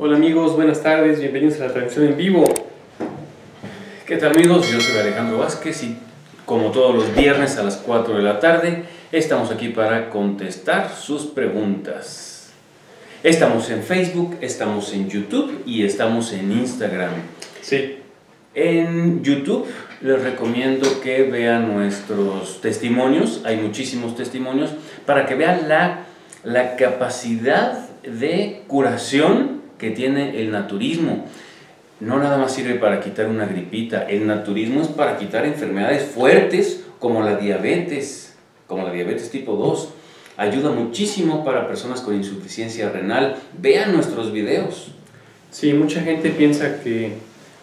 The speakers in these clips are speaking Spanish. Hola amigos, buenas tardes, bienvenidos a la transmisión en vivo. ¿Qué tal amigos? Yo soy Alejandro Vázquez y como todos los viernes a las 4 de la tarde estamos aquí para contestar sus preguntas. Estamos en Facebook, estamos en YouTube y estamos en Instagram. Sí. En YouTube les recomiendo que vean nuestros testimonios, hay muchísimos testimonios, para que vean la capacidad de curación que tiene el naturismo. No nada más sirve para quitar una gripita, el naturismo es para quitar enfermedades fuertes como la diabetes tipo 2. Ayuda muchísimo para personas con insuficiencia renal. Vean nuestros videos. Sí, mucha gente piensa que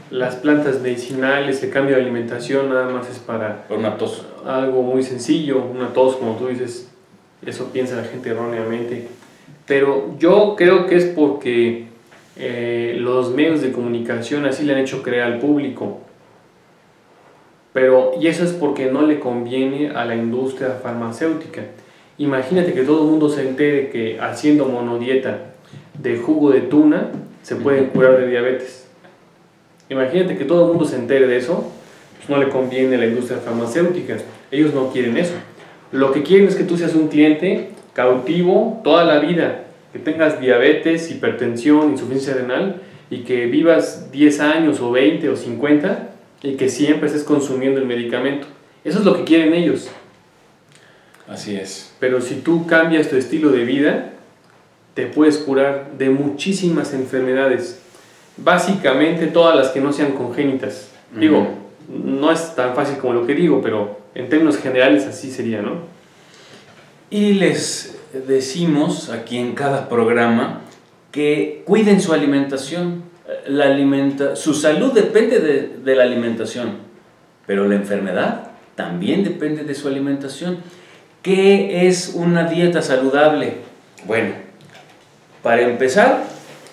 las plantas medicinales, el cambio de alimentación nada más es para una tos. Algo muy sencillo, una tos como tú dices, eso piensa la gente erróneamente. Pero yo creo que es porque los medios de comunicación así le han hecho creer al público, pero y eso es porque no le conviene a la industria farmacéutica. Imagínate que todo el mundo se entere que haciendo monodieta de jugo de tuna se pueden curar de diabetes. Imagínate que todo el mundo se entere de eso, pues no le conviene a la industria farmacéutica. Ellos no quieren eso. Lo que quieren es que tú seas un cliente cautivo toda la vida, que tengas diabetes, hipertensión, insuficiencia renal y que vivas 10 años o 20 o 50 y que siempre estés consumiendo el medicamento. Eso es lo que quieren ellos. Así es. Pero si tú cambias tu estilo de vida, te puedes curar de muchísimas enfermedades. Básicamente todas las que no sean congénitas. Digo, no es tan fácil como lo que digo, pero en términos generales así sería, ¿no? Y les decimos aquí en cada programa que cuiden su alimentación. Su salud depende de la alimentación, pero la enfermedad también depende de su alimentación. ¿Qué es una dieta saludable? Bueno, para empezar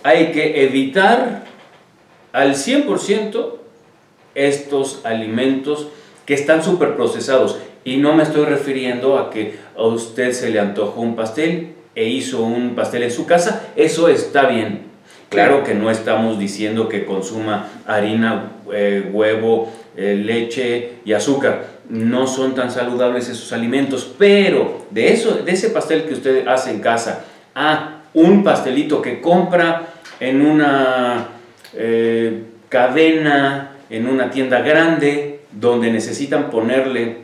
hay que evitar al 100% estos alimentos que están súper procesados. Y no me estoy refiriendo a que a usted se le antojó un pastel e hizo un pastel en su casa. Eso está bien. Claro que no estamos diciendo que consuma harina, huevo, leche y azúcar. No son tan saludables esos alimentos. Pero de ese pastel que usted hace en casa a un pastelito que compra en una cadena, en una tienda grande, donde necesitan ponerle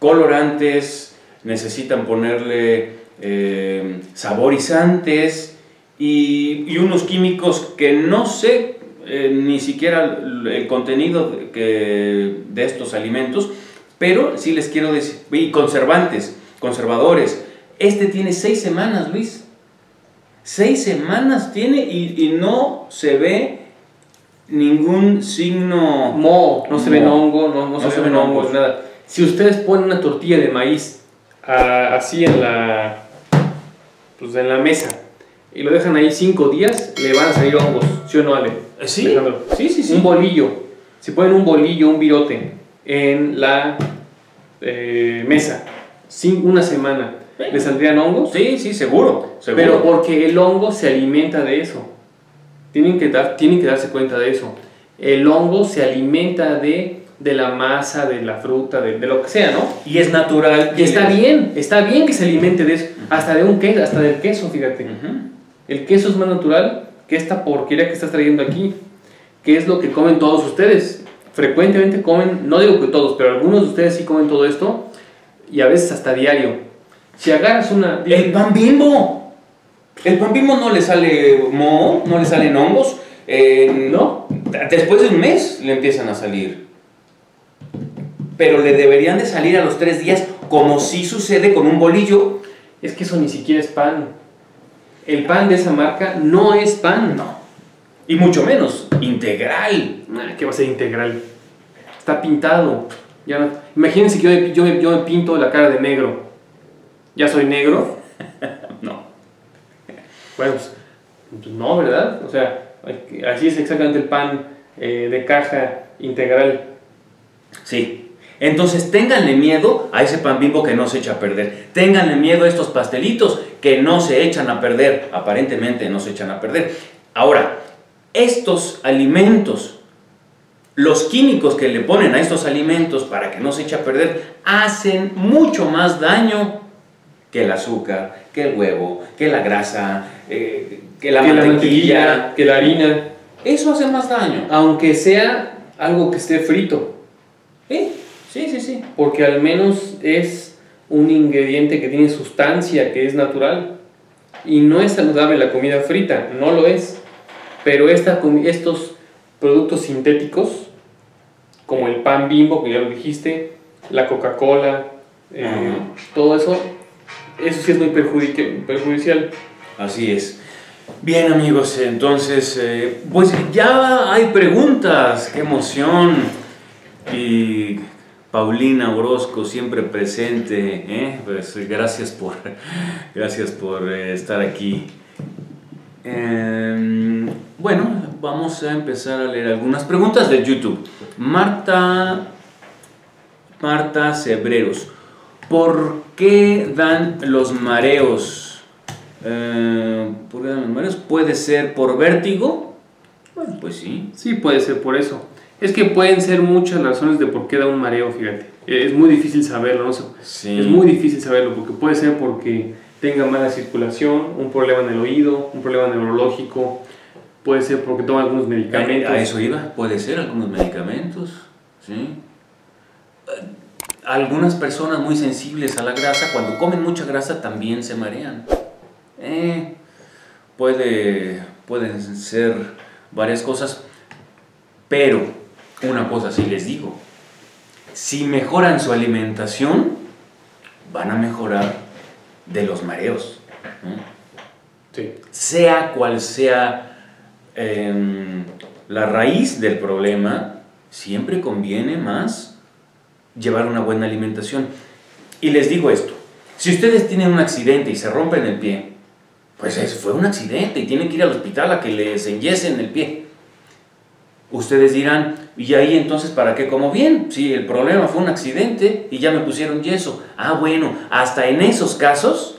colorantes, necesitan ponerle saborizantes y unos químicos que no sé ni siquiera el contenido de estos alimentos, pero sí les quiero decir, y conservadores. Este tiene 6 semanas, Luis. 6 semanas tiene y no se ve ningún signo. No se ven hongos, no se ven hongos, nada. Si ustedes ponen una tortilla de maíz así en la mesa y lo dejan ahí 5 días, le van a salir hongos, ¿sí o no, Ale? Sí, sí. Un bolillo, si ponen un bolillo, un virote en la mesa, sin una semana, ¿le saldrían hongos? Sí, seguro. Pero porque el hongo se alimenta de eso. Tienen que darse cuenta de eso. El hongo se alimenta de la masa, de la fruta, de lo que sea, ¿no? Y es natural. Y está bien que se alimente de eso, hasta de un queso, hasta del queso, fíjate. El queso es más natural que esta porquería que estás trayendo aquí, que es lo que comen todos ustedes. Frecuentemente comen, no digo que todos, pero algunos de ustedes sí comen todo esto, y a veces hasta diario. Si agarras una... ¡El pan Bimbo! El pan Bimbo no le sale moho, no le salen hongos, ¿no? Después de un mes le empiezan a salir, pero le deberían de salir a los 3 días, como sí sucede con un bolillo. Es que eso ni siquiera es pan. El pan de esa marca no es pan. No. Y mucho menos integral. ¿Qué va a ser integral? Está pintado. Ya no. Imagínense que yo me pinto la cara de negro. ¿Ya soy negro? No. Bueno, pues no, ¿verdad? O sea, así es exactamente el pan de caja integral. Sí. Entonces, ténganle miedo a ese pan Bimbo que no se echa a perder. Ténganle miedo a estos pastelitos que no se echan a perder. Aparentemente no se echan a perder. Ahora, estos alimentos, los químicos que le ponen a estos alimentos para que no se eche a perder, hacen mucho más daño que el azúcar, que el huevo, que la grasa, que la mantequilla, que la harina. Eso hace más daño. Aunque sea algo que esté frito. Sí. Porque al menos es un ingrediente que tiene sustancia, que es natural. Y no es saludable la comida frita, no lo es. Pero estos productos sintéticos, como el pan Bimbo, que ya lo dijiste, la Coca-Cola, todo eso, eso sí es muy perjudicial. Así es. Bien, amigos, entonces, pues ya hay preguntas. ¡Qué emoción! Y Paulina Orozco siempre presente, pues gracias por estar aquí. Bueno, vamos a empezar a leer algunas preguntas de YouTube. Marta Cebreros, ¿por qué dan los mareos? ¿Por qué dan los mareos? ¿Puede ser por vértigo? Bueno, pues sí. Sí, puede ser por eso. Es que pueden ser muchas razones de por qué da un mareo, fíjate. Es muy difícil saberlo, ¿no? Sí. Es muy difícil saberlo porque puede ser porque tenga mala circulación, un problema en el oído, un problema neurológico, puede ser porque toma algunos medicamentos. A eso iba, puede ser algunos medicamentos, ¿sí? Algunas personas muy sensibles a la grasa, cuando comen mucha grasa también se marean. Pueden ser varias cosas, pero una cosa sí les digo, si mejoran su alimentación, van a mejorar de los mareos. Sí. Sea cual sea la raíz del problema, siempre conviene más llevar una buena alimentación. Y les digo esto, si ustedes tienen un accidente y se rompen el pie, pues eso fue un accidente y tienen que ir al hospital a que les enyesen el pie. Ustedes dirán, ¿y ahí entonces para qué como bien? Si el problema fue un accidente y ya me pusieron yeso. Ah, bueno, hasta en esos casos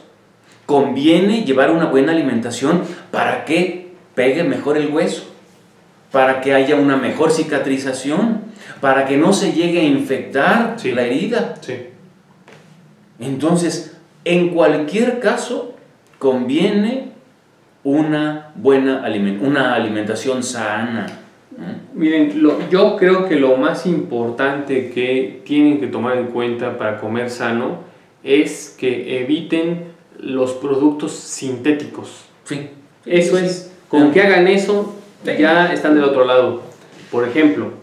conviene llevar una buena alimentación para que pegue mejor el hueso, para que haya una mejor cicatrización, para que no se llegue a infectar la herida. Sí. Entonces, en cualquier caso, conviene una buena alimentación sana. Miren, yo creo que lo más importante que tienen que tomar en cuenta para comer sano es que eviten los productos sintéticos. Sí. Eso es, con que hagan eso, ya están del otro lado. Por ejemplo,